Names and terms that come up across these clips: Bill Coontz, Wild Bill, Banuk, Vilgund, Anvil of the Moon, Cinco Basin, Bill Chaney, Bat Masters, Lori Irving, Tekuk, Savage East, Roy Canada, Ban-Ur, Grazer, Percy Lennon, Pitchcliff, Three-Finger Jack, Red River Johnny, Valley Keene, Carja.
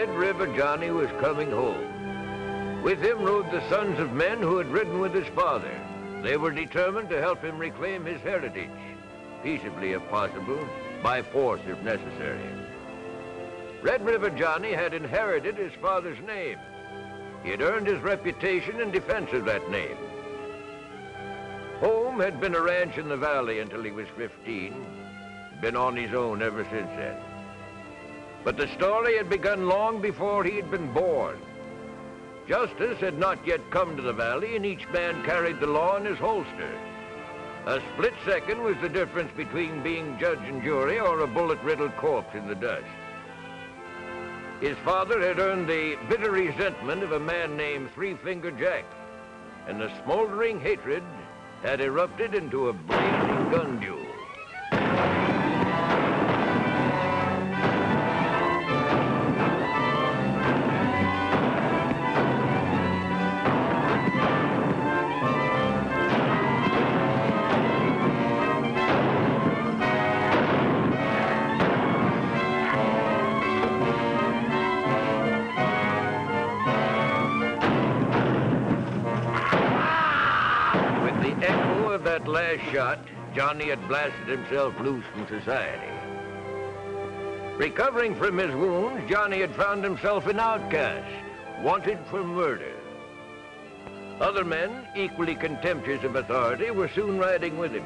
Red River Johnny was coming home. With him rode the sons of men who had ridden with his father. They were determined to help him reclaim his heritage, peaceably if possible, by force if necessary. Red River Johnny had inherited his father's name. He had earned his reputation in defense of that name. Home had been a ranch in the valley until he was 15, been on his own ever since then. But the story had begun long before he had been born. Justice had not yet come to the valley, and each man carried the law in his holster. A split second was the difference between being judge and jury or a bullet-riddled corpse in the dust. His father had earned the bitter resentment of a man named Three-Finger Jack, and the smoldering hatred had erupted into a blazing gun duel. That last shot, Johnny had blasted himself loose from society. Recovering from his wounds, Johnny had found himself an outcast, wanted for murder. Other men, equally contemptuous of authority, were soon riding with him.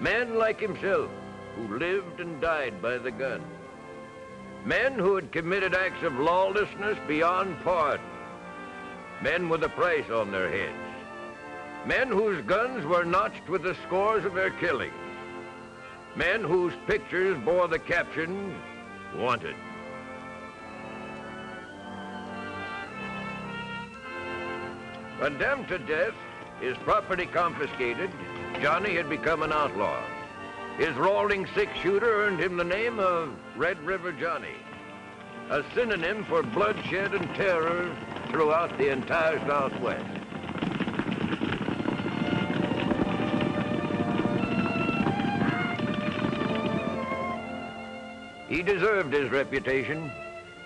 Men like himself, who lived and died by the gun. Men who had committed acts of lawlessness beyond pardon. Men with a price on their heads. Men whose guns were notched with the scores of their killings. Men whose pictures bore the caption, "Wanted." Condemned to death, his property confiscated, Johnny had become an outlaw. His rolling six-shooter earned him the name of Red River Johnny, a synonym for bloodshed and terror throughout the entire Southwest. He deserved his reputation.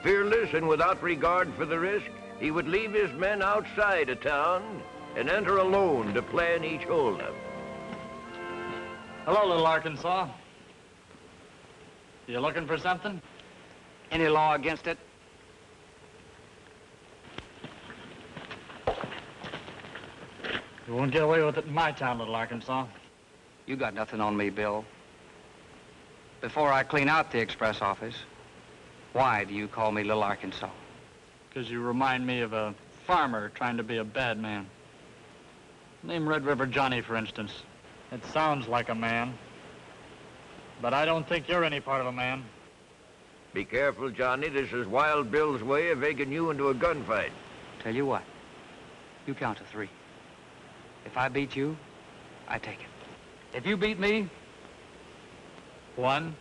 Fearless and without regard for the risk, he would leave his men outside a town and enter alone to plan each holdup. Hello, Little Arkansas. You looking for something? Any law against it? You won't get away with it in my town, Little Arkansas. You got nothing on me, Bill. Before I clean out the express office, why do you call me Little Arkansas? Because you remind me of a farmer trying to be a bad man. Name Red River Johnny, for instance. It sounds like a man, but I don't think you're any part of a man. Be careful, Johnny. This is Wild Bill's way of egging you into a gunfight. Tell you what, you count to three. If I beat you, I take it. If you beat me, 1,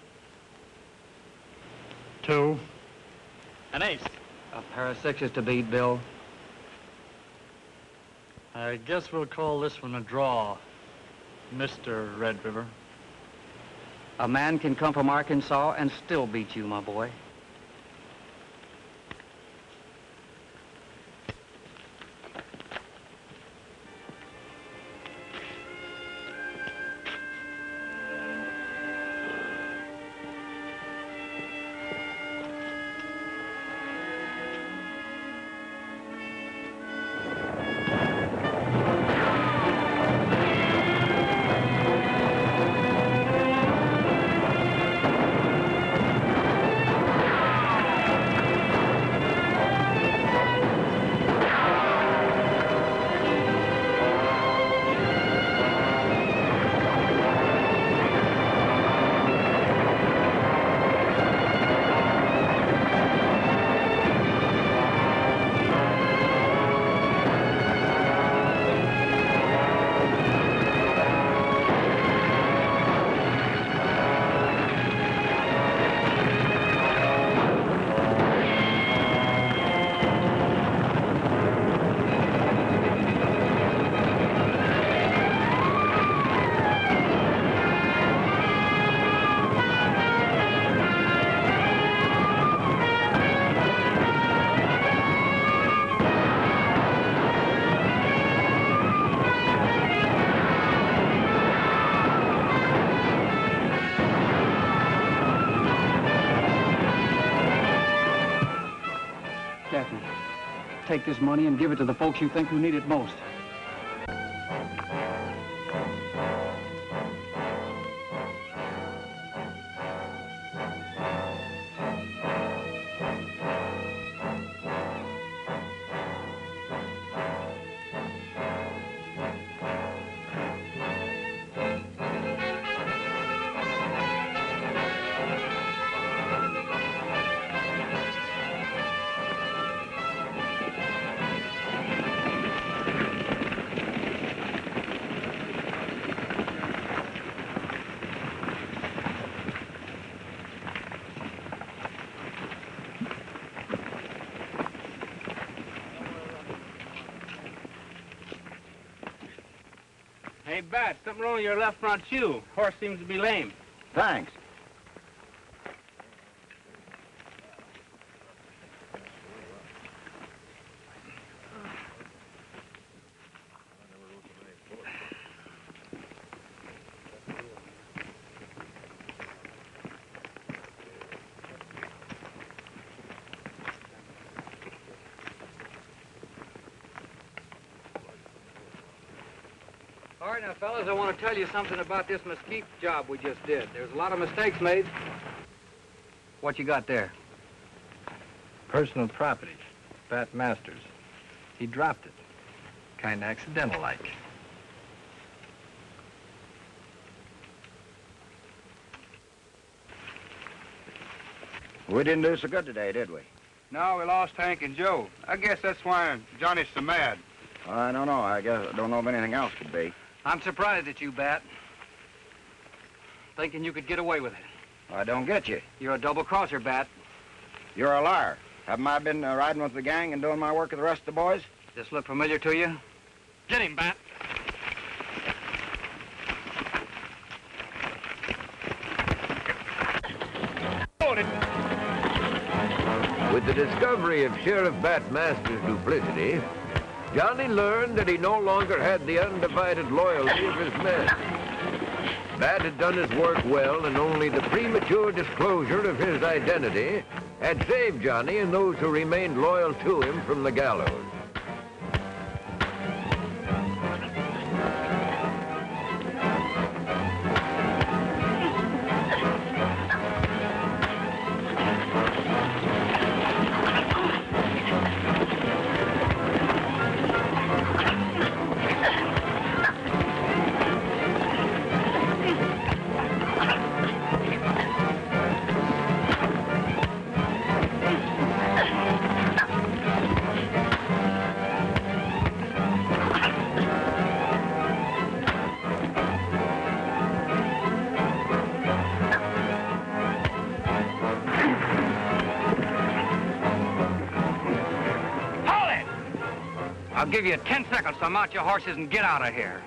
2, an ace. A pair of sixes to beat, Bill. I guess we'll call this one a draw, Mr. Red River. A man can come from Arkansas and still beat you, my boy. take this money and give it to the folks you think who need it most. Hey, Bat, something wrong with your left front shoe. Horse seems to be lame. Thanks. All right, now, fellas, I want to tell you something about this mesquite job we just did. There's a lot of mistakes made. What you got there? Personal property, Bat Masters. He dropped it, kind of accidental-like. We didn't do so good today, did we? No, we lost Hank and Joe. I guess that's why Johnny's so mad. I don't know. I guess I don't know if anything else could be. I'm surprised at you, Bat. Thinking you could get away with it. I don't get you. You're a double-crosser, Bat. You're a liar. Haven't I been riding with the gang and doing my work with the rest of the boys? Does this look familiar to you? Get him, Bat. With the discovery of Sheriff Bat Masters' duplicity, Johnny learned that he no longer had the undivided loyalty of his men. Bat had done his work well, and only the premature disclosure of his identity had saved Johnny and those who remained loyal to him from the gallows. I'll give you 10 seconds to mount your horses and get out of here.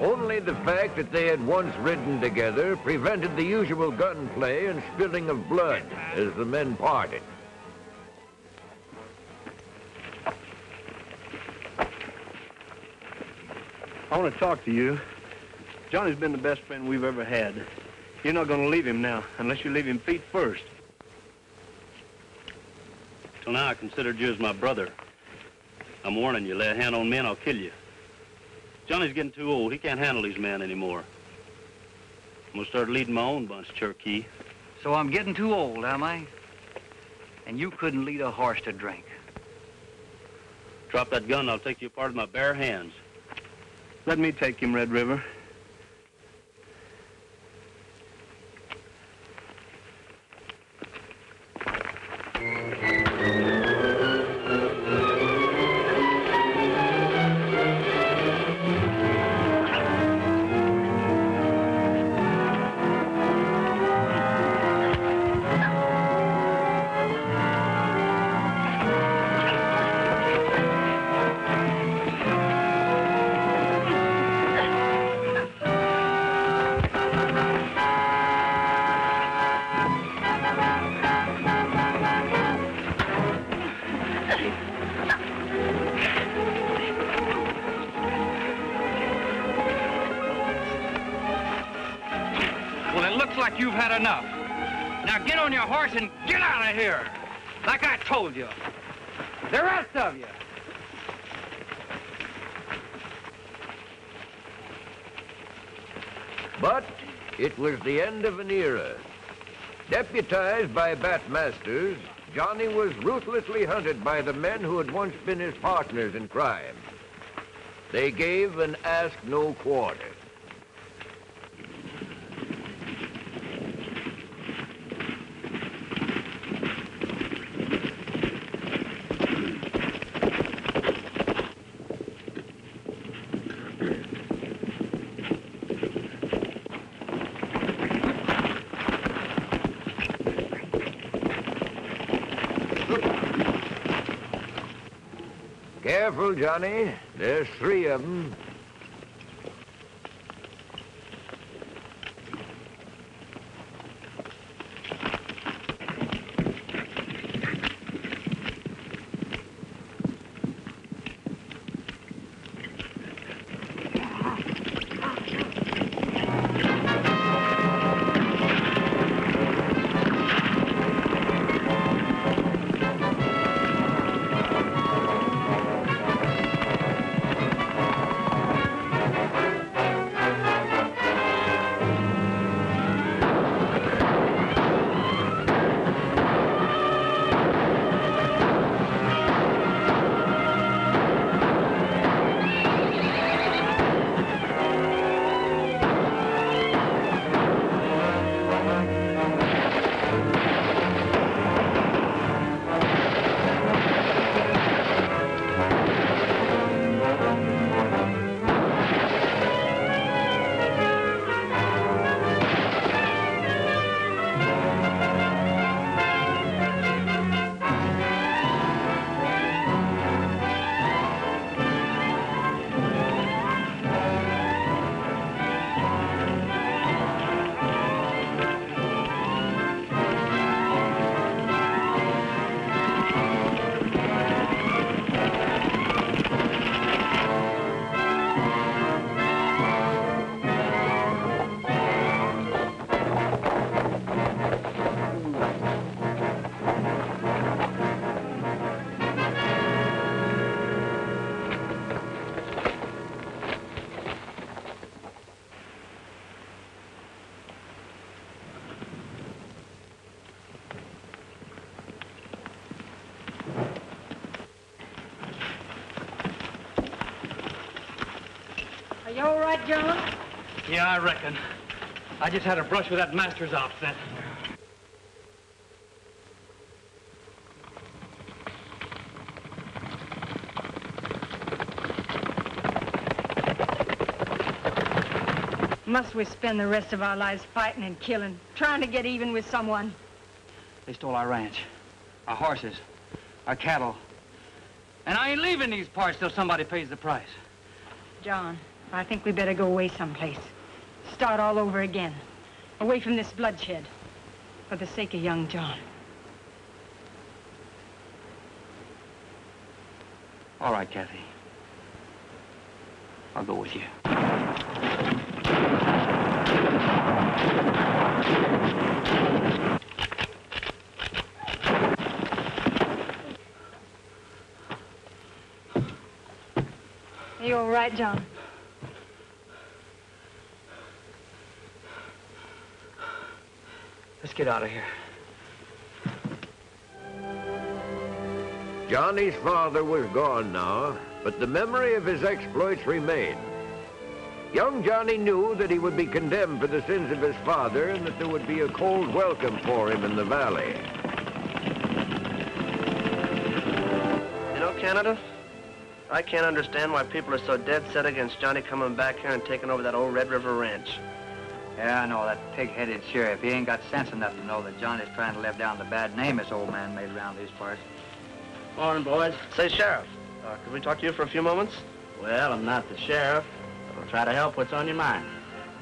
Only the fact that they had once ridden together prevented the usual gunplay and spilling of blood as the men parted. I want to talk to you. Johnny's been the best friend we've ever had. You're not going to leave him now, unless you leave him feet first. Till now, I considered you as my brother. I'm warning you, lay a hand on me and I'll kill you. Johnny's getting too old. He can't handle these men anymore. I'm going to start leading my own bunch, Cherokee. So I'm getting too old, am I? And you couldn't lead a horse to drink. Drop that gun and I'll take you apart with my bare hands. Let me take him, Red River. think you've had enough. Now get on your horse and get out of here, like I told you. The rest of you. But it was the end of an era. Deputized by Bat Masters, Johnny was ruthlessly hunted by the men who had once been his partners in crime. They gave and asked no quarter. Careful, Johnny. There's three of them. You all right, John? Yeah, I reckon. I just had a brush with that Masters outfit. Must we spend the rest of our lives fighting and killing, trying to get even with someone? They stole our ranch, our horses, our cattle. And I ain't leaving these parts till somebody pays the price. John. I think we better go away someplace. Start all over again. Away from this bloodshed. For the sake of young John. All right, Kathy. I'll go with you. Are you all right, John? Let's get out of here. Johnny's father was gone now, but the memory of his exploits remained. Young Johnny knew that he would be condemned for the sins of his father and that there would be a cold welcome for him in the valley. You know, Canada, I can't understand why people are so dead set against Johnny coming back here and taking over that old Red River ranch. Yeah, I know, that pig-headed sheriff. He ain't got sense enough to know that Johnny's trying to live down the bad name this old man made around these parts. Morning, boys. Say, Sheriff, could we talk to you for a few moments? Well, I'm not the sheriff, but I'll try to help what's on your mind.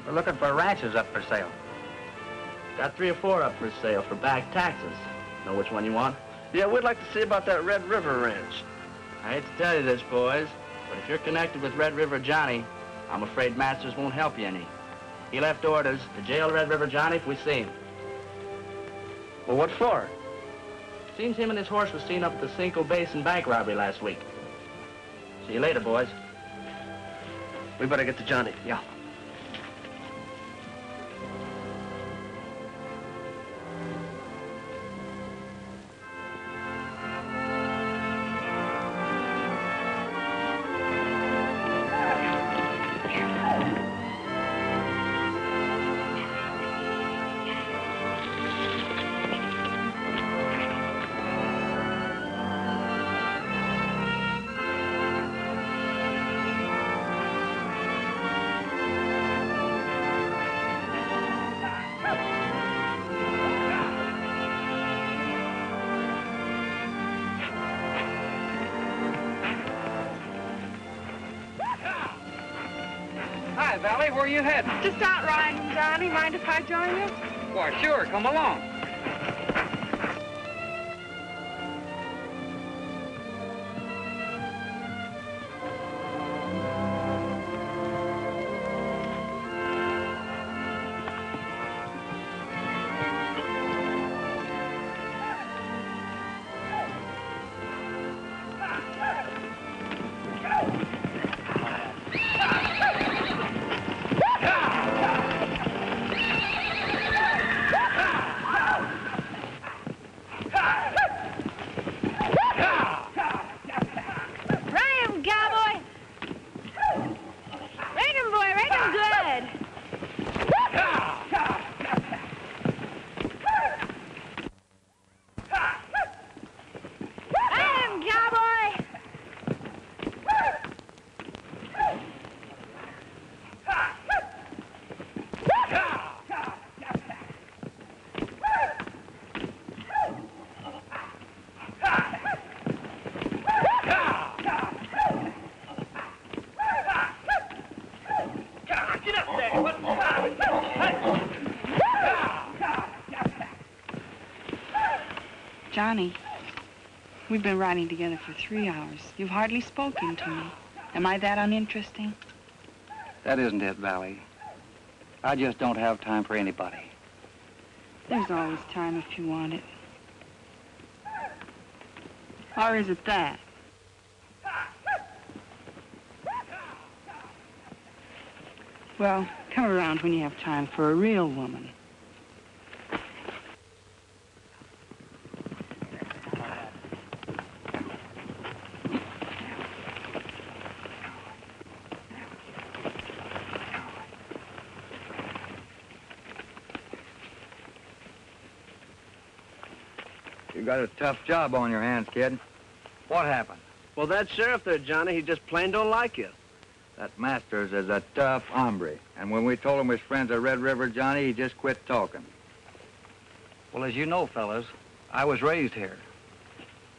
We're looking for ranches up for sale. Got 3 or 4 up for sale for back taxes. Know which one you want? Yeah, we'd like to see about that Red River ranch. I hate to tell you this, boys, but if you're connected with Red River Johnny, I'm afraid Masters won't help you any. He left orders to jail Red River Johnny if we see him. Well, what for? Seems him and his horse was seen up at the Cinco Basin bank robbery last week. See you later, boys. We better get to Johnny. Yeah. Valley, where are you heading? Just out riding, Johnny. Mind if I join you? Why, sure. Come along. Johnny, we've been riding together for 3 hours. You've hardly spoken to me. Am I that uninteresting? That isn't it, Valley. I just don't have time for anybody. There's always time if you want it. Or is it that? Well, come around when you have time for a real woman. You got a tough job on your hands, kid. What happened? Well, that sheriff there, Johnny, he just plain don't like you. That Masters is a tough hombre. And when we told him we're friends of Red River Johnny, he just quit talking. Well, as you know, fellas, I was raised here.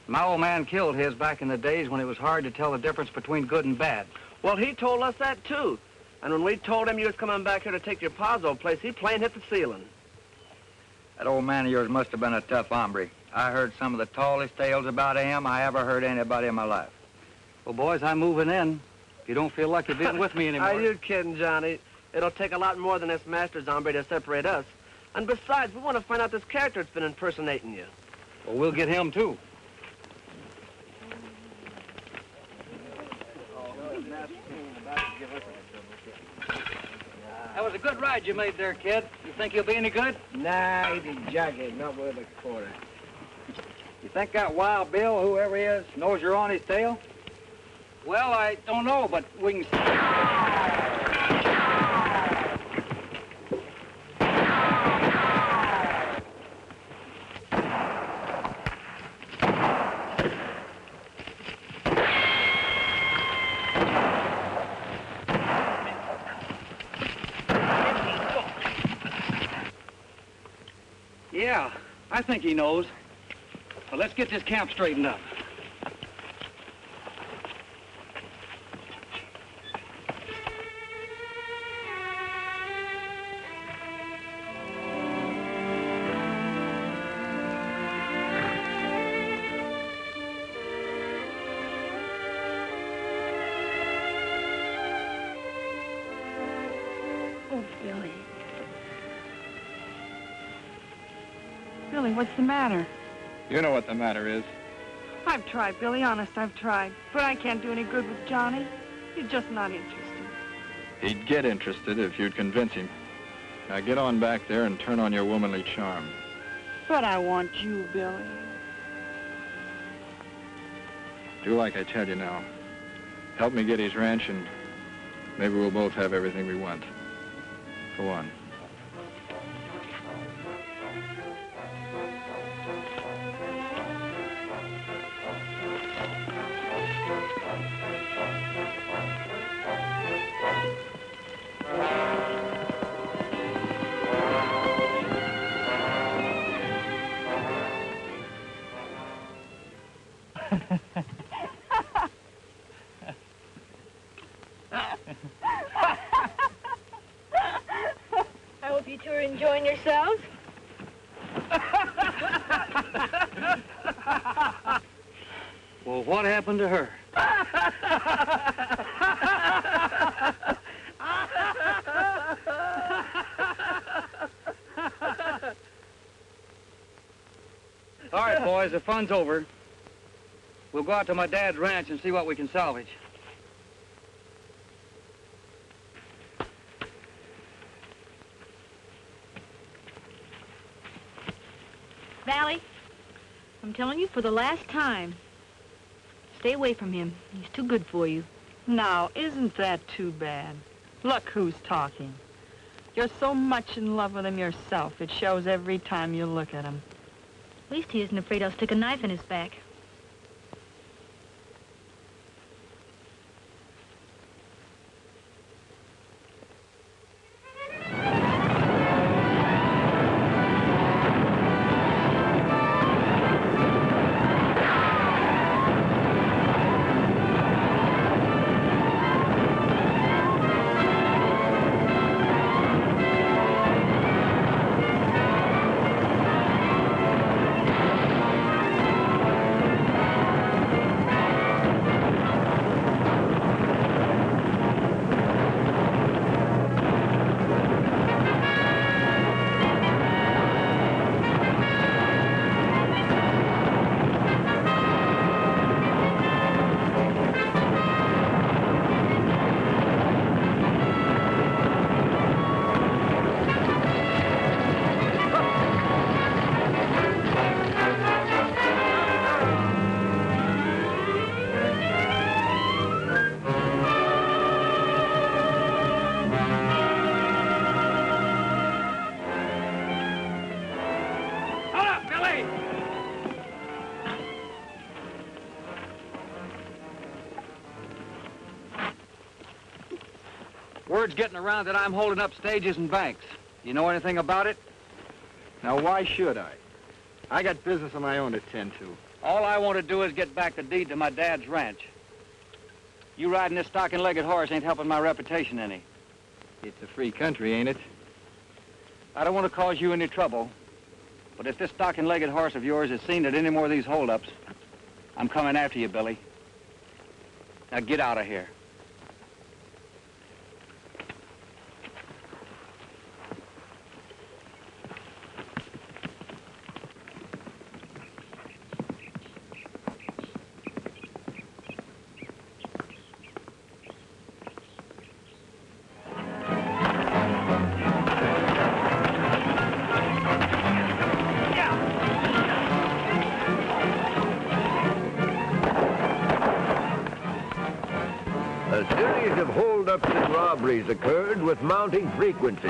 My old man killed his back in the days when it was hard to tell the difference between good and bad. Well, he told us that, too. And when we told him you was coming back here to take your pa's old place, he plain hit the ceiling. That old man of yours must have been a tough hombre. I heard some of the tallest tales about him I ever heard anybody in my life. Well, boys, I'm moving in. If you don't feel like you're being with me anymore. Are you kidding, Johnny? It'll take a lot more than this Masters hombre to separate us. And besides, we want to find out this character that's been impersonating you. Well, we'll get him, too. That was a good ride you made there, kid. You think he'll be any good? Nah, he'd be jagged, not worth a quarter. You think that Wild Bill, whoever he is, knows you're on his tail? Well, I don't know, but we can Yeah, I think he knows. Well, let's get this camp straightened up. Oh, Billy. Billy, what's the matter? You know what the matter is. I've tried, Billy, honest, I've tried. But I can't do any good with Johnny. He's just not interested. He'd get interested if you'd convince him. Now get on back there and turn on your womanly charm. But I want you, Billy. Do like I tell you now. Help me get his ranch and maybe we'll both have everything we want. Go on. Well, what happened to her? All right, boys, the fun's over. We'll go out to my dad's ranch and see what we can salvage. Valley, I'm telling you for the last time, stay away from him. He's too good for you. Now, isn't that too bad? Look who's talking. You're so much in love with him yourself, it shows every time you look at him. At least he isn't afraid I'll stick a knife in his back. Word's getting around that I'm holding up stages and banks. You know anything about it? Now, why should I? I got business of my own to tend to. All I want to do is get back the deed to my dad's ranch. You riding this stocking-legged horse ain't helping my reputation any. It's a free country, ain't it? I don't want to cause you any trouble, but if this stocking-legged horse of yours is seen at any more of these holdups, I'm coming after you, Billy. Now get out of here. Occurred with mounting frequency.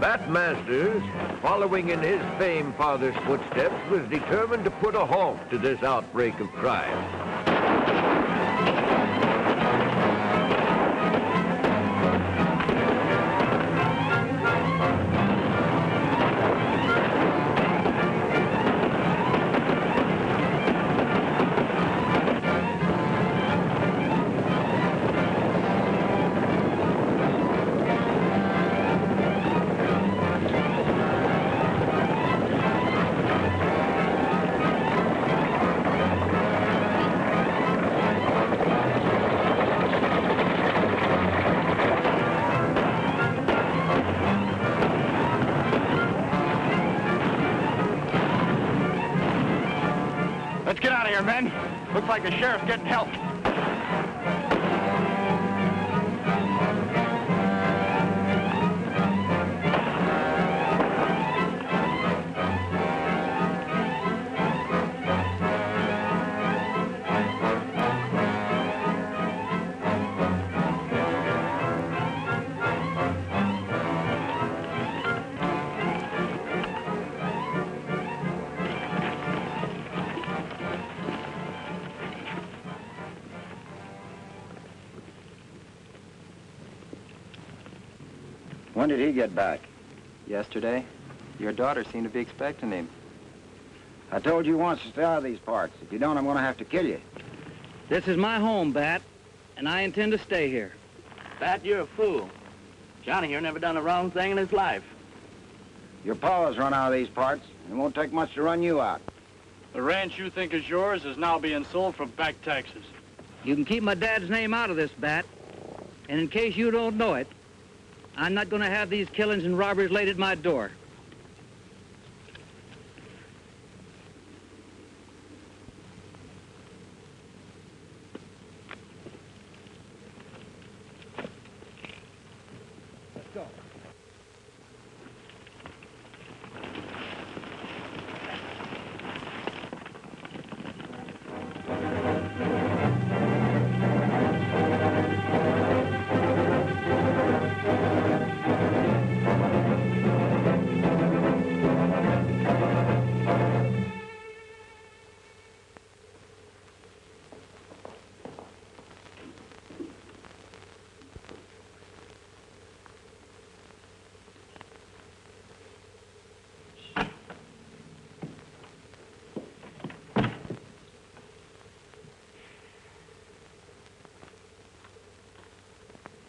Bat Masters, following in his famed father's footsteps, was determined to put a halt to this outbreak of crime. get out of here, men. Looks like the sheriff's getting help. When did he get back? Yesterday. Your daughter seemed to be expecting him. I told you once to stay out of these parts. If you don't, I'm going to have to kill you. This is my home, Bat, and I intend to stay here. Bat, you're a fool. Johnny here never done the wrong thing in his life. Your pa's run out of these parts, and it won't take much to run you out. The ranch you think is yours is now being sold for back taxes. You can keep my dad's name out of this, Bat. And in case you don't know it, I'm not going to have these killings and robberies laid at my door. Let's go.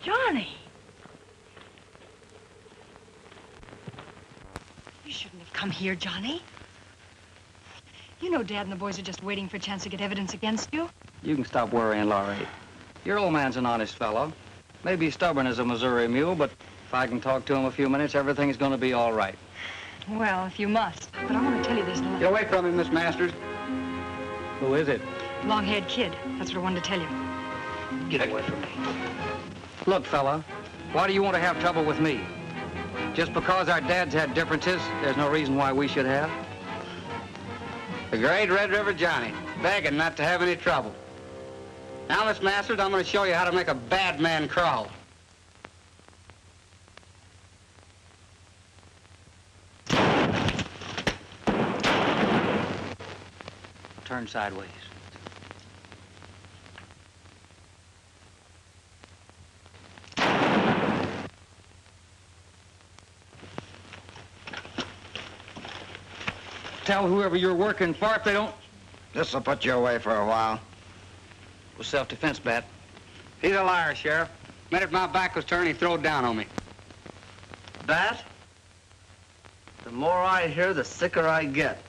Johnny! You shouldn't have come here, Johnny. You know Dad and the boys are just waiting for a chance to get evidence against you. You can stop worrying, Laurie. Your old man's an honest fellow. Maybe stubborn as a Missouri mule, but if I can talk to him a few minutes, everything's going to be all right. Well, if you must. But I want to tell you this now. Get away from him, Miss Masters. Who is it? Long-haired kid. That's what I wanted to tell you. Get away from me. Look, fella, why do you want to have trouble with me? Just because our dads had differences, there's no reason why we should have. The great Red River Johnny, begging not to have any trouble. Now, Miss Masters, I'm going to show you how to make a bad man crawl. Turn sideways. Tell whoever you're working for if they don't... This'll put you away for a while. It was self-defense, Bat. He's a liar, Sheriff. The minute my back was turned, he throwed down on me. Bat? The more I hear, the sicker I get.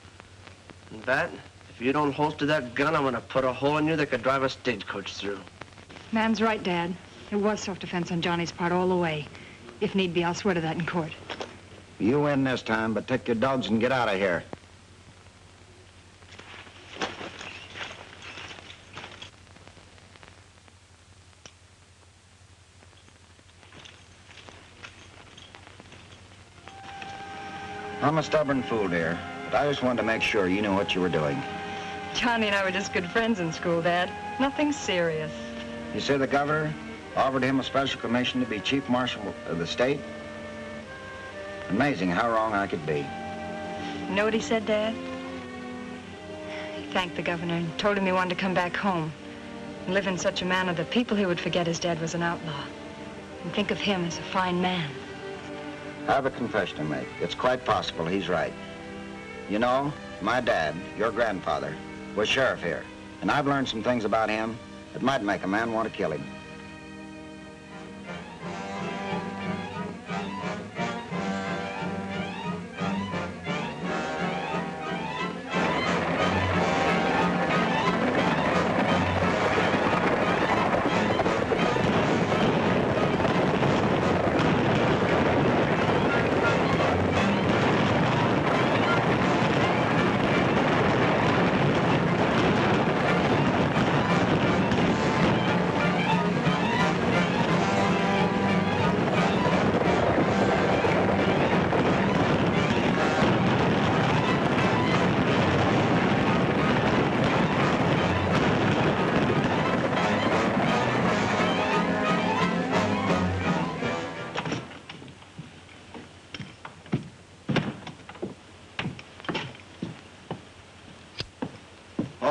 And Bat, if you don't holster that gun, I'm gonna put a hole in you that could drive a stagecoach through. Man's right, Dad. It was self-defense on Johnny's part all the way. If need be, I'll swear to that in court. You win this time, but take your dogs and get out of here. I'm a stubborn fool, dear, but I just wanted to make sure you knew what you were doing. Johnny and I were just good friends in school, Dad. Nothing serious. You say the governor offered him a special commission to be chief marshal of the state? Amazing how wrong I could be. You know what he said, Dad? He thanked the governor and told him he wanted to come back home and live in such a manner that people here would forget his dad was an outlaw and think of him as a fine man. I have a confession to make. It's quite possible he's right. You know, my dad, your grandfather, was sheriff here, and I've learned some things about him that might make a man want to kill him.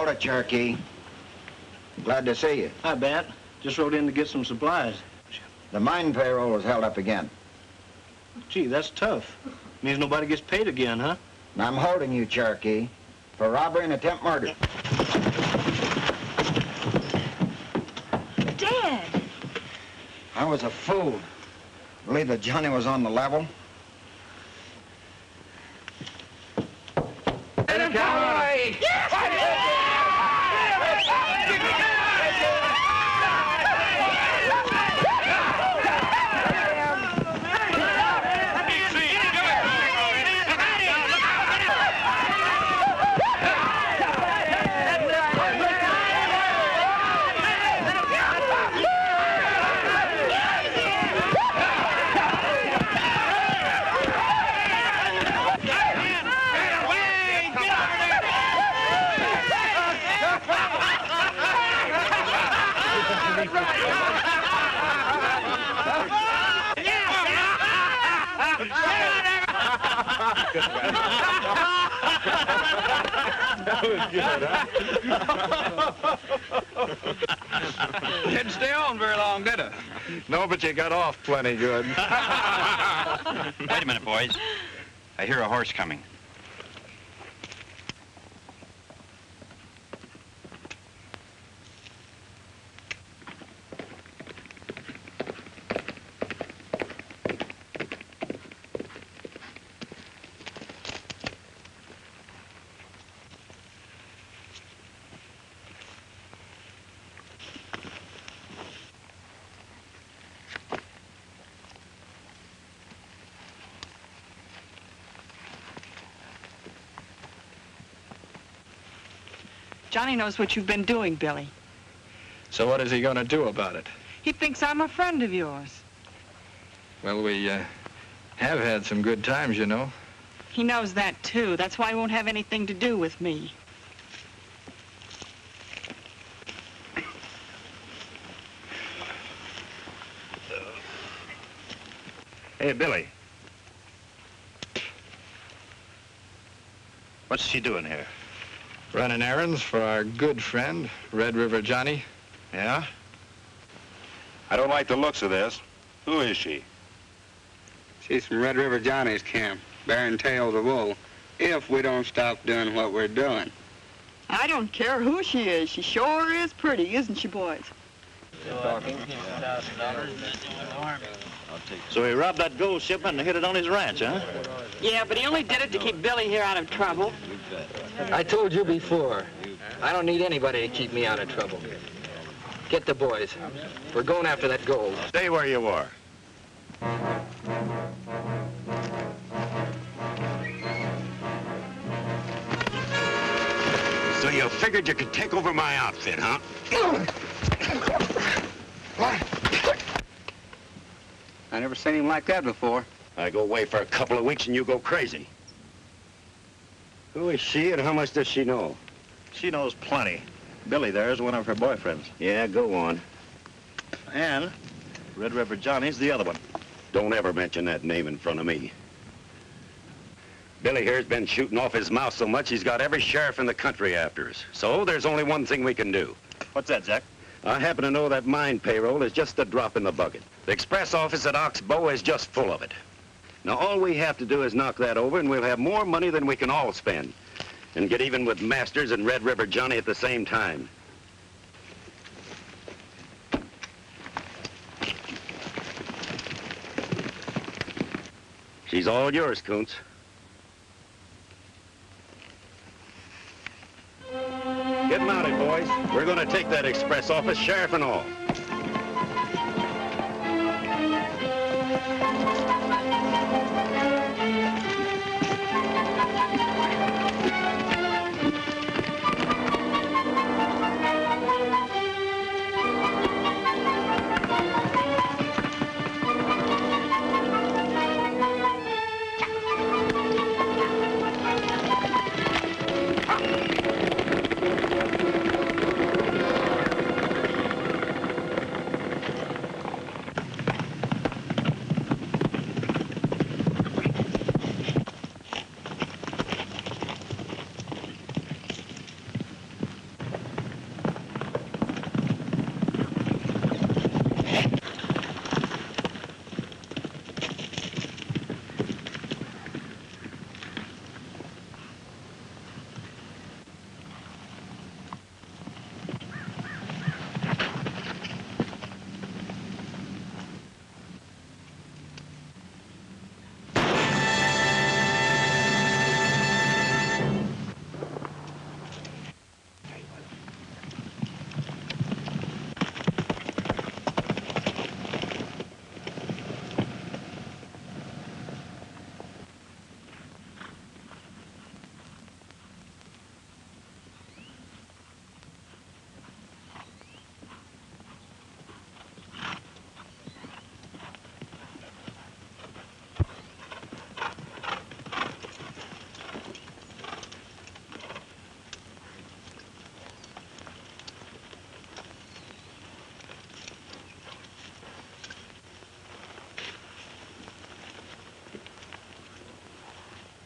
Howdy, Cherokee. Glad to see you. Hi, Bat. Just rode in to get some supplies. The mine payroll was held up again. Gee, that's tough. Means nobody gets paid again, huh? Now I'm holding you, Cherokee, for robbery and attempt murder. Dad! I was a fool. Believe that Johnny was on the level. Cowboy! That was good, huh? Didn't stay on very long, did it? No, but you got off plenty good. Wait a minute, boys. I hear a horse coming. Johnny knows what you've been doing, Billy. So what is he going to do about it? He thinks I'm a friend of yours. Well, we have had some good times, you know. He knows that, too. That's why he won't have anything to do with me. Hey, Billy. What's she doing here? Running errands for our good friend, Red River Johnny. Yeah? I don't like the looks of this. Who is she? She's from Red River Johnny's camp, bearing tails of wool, if we don't stop doing what we're doing. I don't care who she is. She sure is pretty, isn't she, boys? So he robbed that gold shipment and hid it on his ranch, huh? Yeah, but he only did it to keep Billy here out of trouble. I told you before, I don't need anybody to keep me out of trouble. Get the boys. We're going after that gold. Stay where you are. So you figured you could take over my outfit, huh? I never seen him like that before. I go away for a couple of weeks and you go crazy. Who is she and how much does she know? She knows plenty. Billy there is one of her boyfriends. Yeah, go on. And Red River Johnny's the other one. Don't ever mention that name in front of me. Billy here's been shooting off his mouth so much he's got every sheriff in the country after us. So there's only one thing we can do. What's that, Jack? I happen to know that mine payroll is just a drop in the bucket. The express office at Oxbow is just full of it. Now, all we have to do is knock that over, and we'll have more money than we can all spend. And get even with Masters and Red River Johnny at the same time. She's all yours, Coontz. Get mounted, boys. We're going to take that express office, sheriff and all.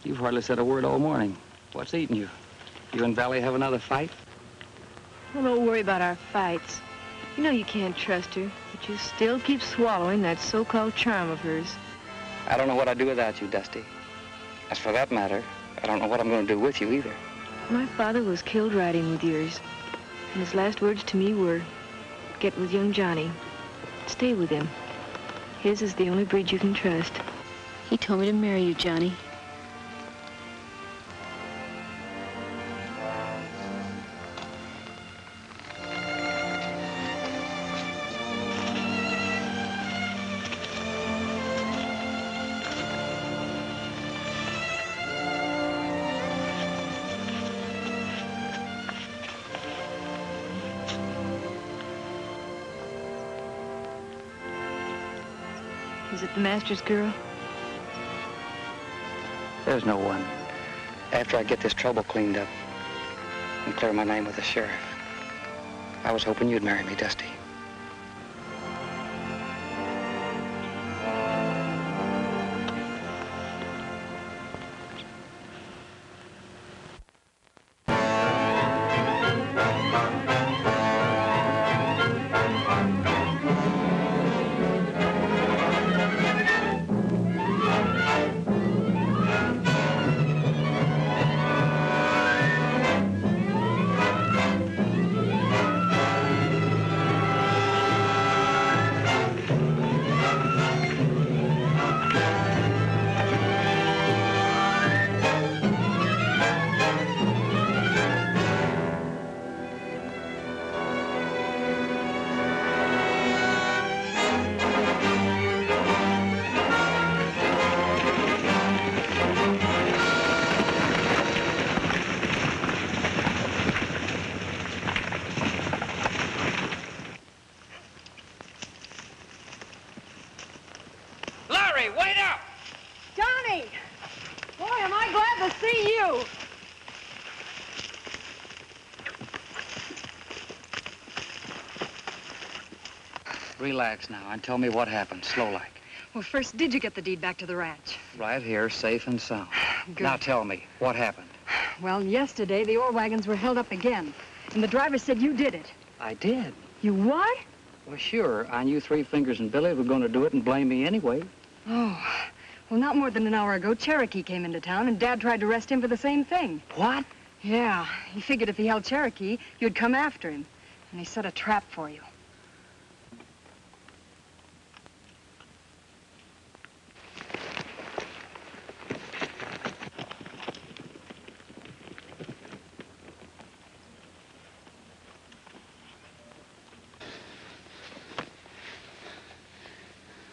You've hardly said a word all morning. What's eating you? You and Valley have another fight? Well, don't worry about our fights. You know you can't trust her, but you still keep swallowing that so-called charm of hers. I don't know what I'd do without you, Dusty. As for that matter, I don't know what I'm going to do with you either. My father was killed riding with yours, and his last words to me were, get with young Johnny. Stay with him. His is the only breed you can trust. He told me to marry you, Johnny. Is it the master's girl? There's no one. After I get this trouble cleaned up and clear my name with the sheriff, I was hoping you'd marry me, Dusty. Relax now and tell me what happened, slow-like. Well, first, did you get the deed back to the ranch? Right here, safe and sound. Good. Now tell me, what happened? Well, yesterday, the ore wagons were held up again, and the driver said you did it. I did? You what? Well, sure, I knew Three Fingers and Billy were going to do it and blame me anyway. Oh, well, not more than an hour ago, Cherokee came into town, and Dad tried to arrest him for the same thing. What? Yeah, he figured if he held Cherokee, you'd come after him, and he set a trap for you.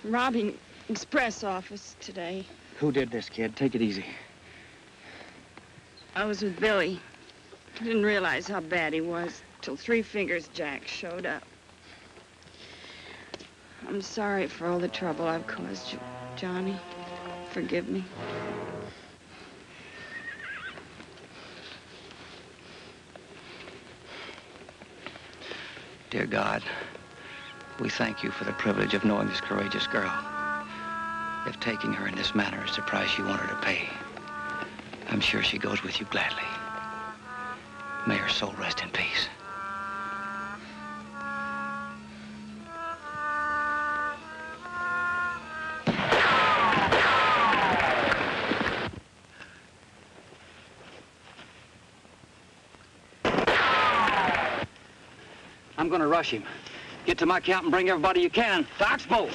Robbing express office today. Who did this, kid? Take it easy. I was with Billy. I didn't realize how bad he was till Three Fingers Jack showed up. I'm sorry for all the trouble I've caused you, Johnny. Forgive me. Dear God, we thank you for the privilege of knowing this courageous girl. If taking her in this manner is the price you want her to pay, I'm sure she goes with you gladly. May her soul rest in peace. I'm going to rush him. Get to my camp and bring everybody you can to Oxbow.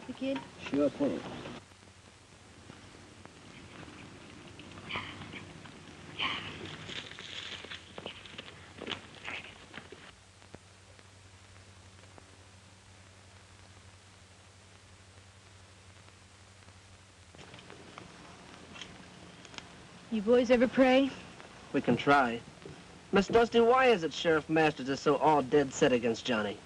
coffee, kid? Sure, pull it. You boys ever pray? We can try. Miss Dusty, why is it Sheriff Masters is so all dead set against Johnny?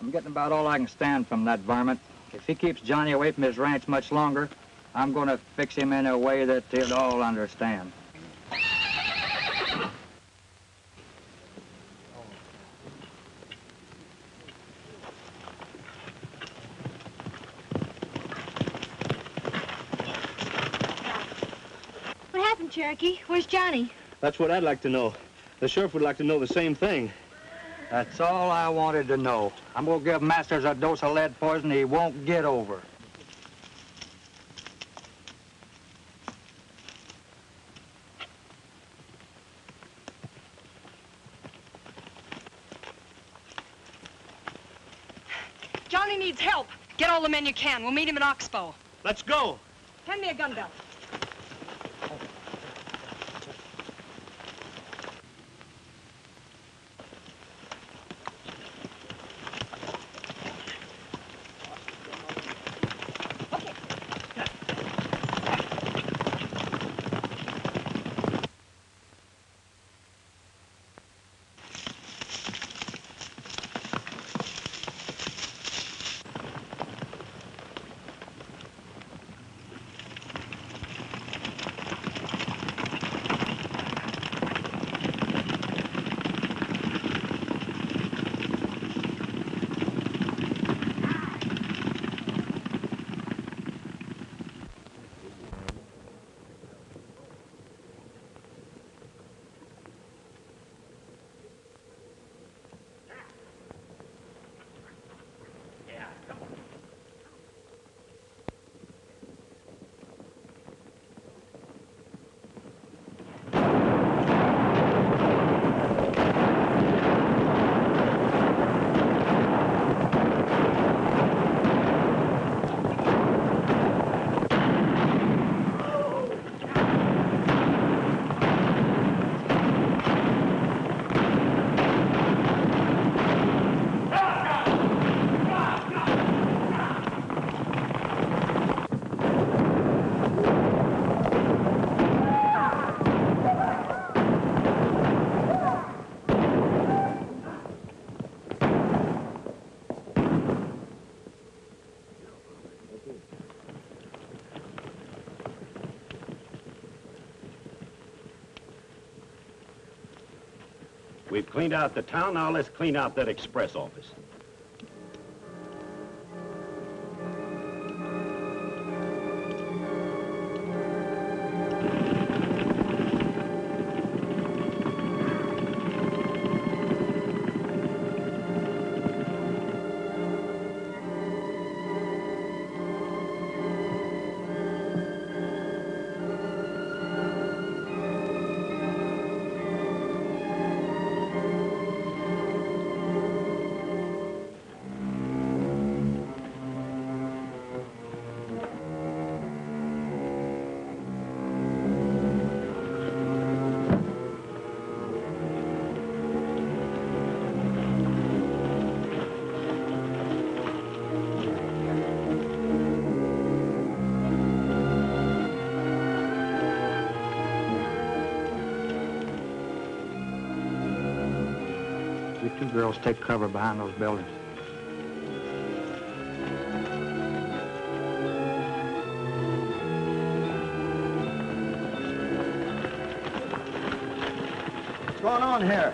I'm getting about all I can stand from that varmint. If he keeps Johnny away from his ranch much longer, I'm going to fix him in a way that he'll all understand. What happened, Cherokee? Where's Johnny? That's what I'd like to know. The sheriff would like to know the same thing. That's all I wanted to know. I'm going to give Masters a dose of lead poison he won't get over. Johnny needs help. Get all the men you can. We'll meet him at Oxbow. Let's go. Hand me a gun belt. We've cleaned out the town, now let's clean out that express office. Girls, take cover behind those buildings. What's going on here?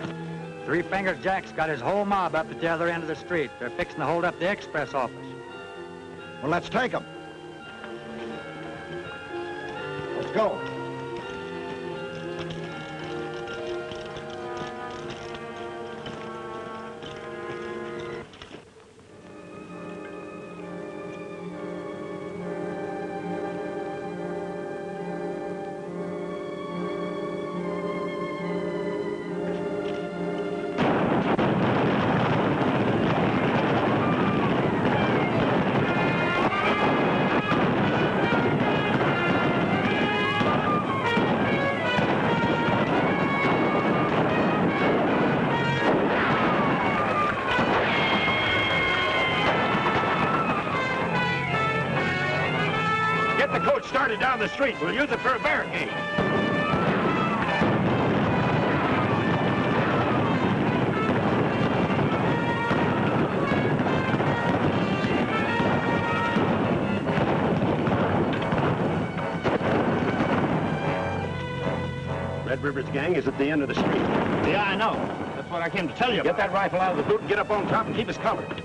Three-Finger Jack's got his whole mob up at the other end of the street. They're fixing to hold up the express office. Well, let's take them. Let's go. started down the street. We'll use it for a barricade. Red River's gang is at the end of the street. Yeah, I know. That's what I came to tell you about. Get that rifle out of the boot and get up on top and keep us covered.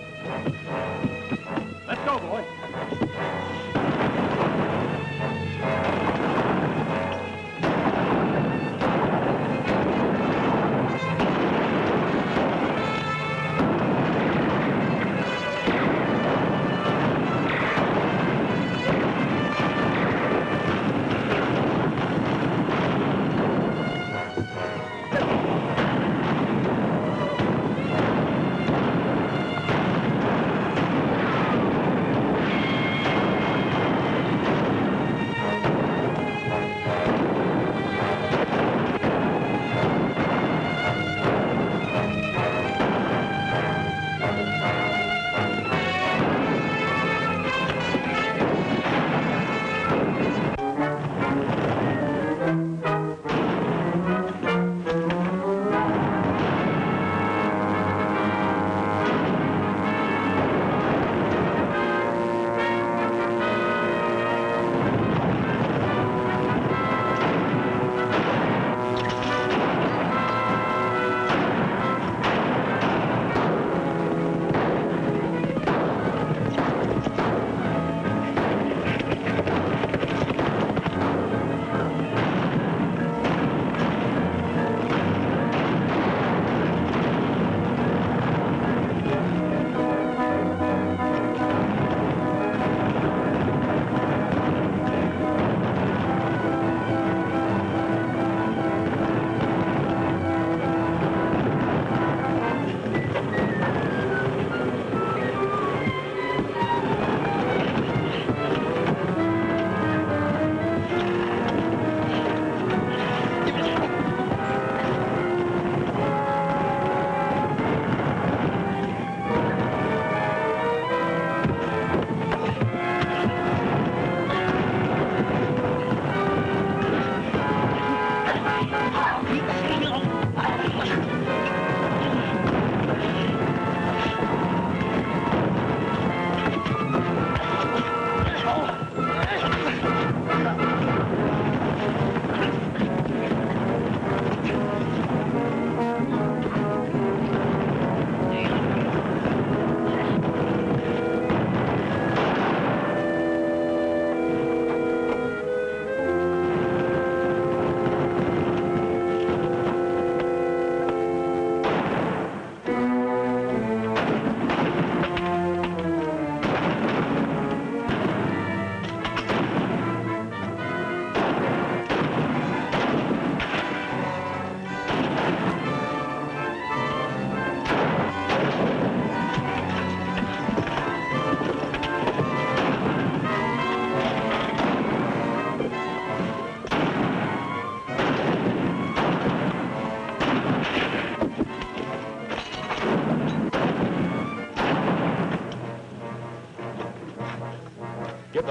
Let's go, boy.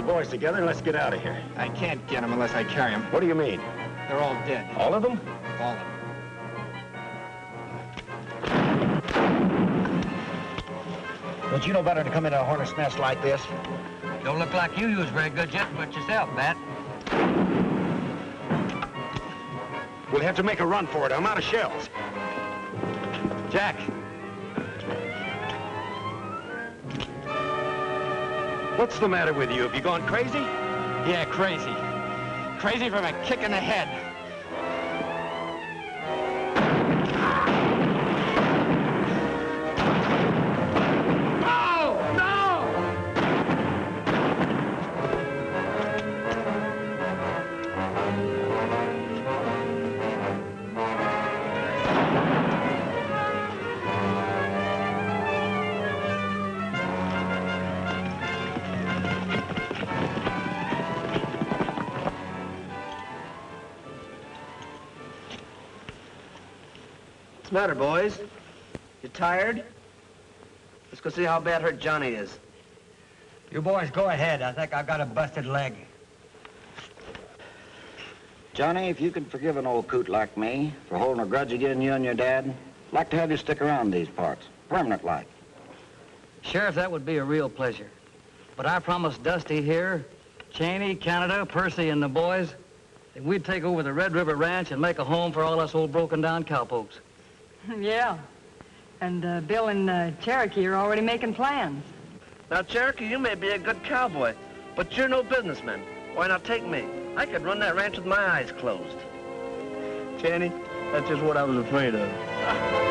Boys together and let's get out of here. I can't get them unless I carry them. What do you mean? They're all dead. All of them? All of them. Don't you know better than come into a hornet's nest like this? Don't look like you use very good jet but yourself, Bat. We'll have to make a run for it. I'm out of shells. Jack. What's the matter with you? Have you gone crazy? Yeah, crazy. Crazy from a kick in the head. No! What's the matter, boys? You tired? Let's go see how bad hurt Johnny is. You boys go ahead. I think I've got a busted leg. Johnny, if you can forgive an old coot like me for holding a grudge against you and your dad, I'd like to have you stick around these parts, permanent-like. Sheriff, that would be a real pleasure. But I promised Dusty here, Chaney, Canada, Percy, and the boys that we'd take over the Red River Ranch and make a home for all us old broken-down cowpokes. Yeah, and Bill and Cherokee are already making plans. Now, Cherokee, you may be a good cowboy, but you're no businessman. Why not take me? I could run that ranch with my eyes closed. Chaney, that's just what I was afraid of.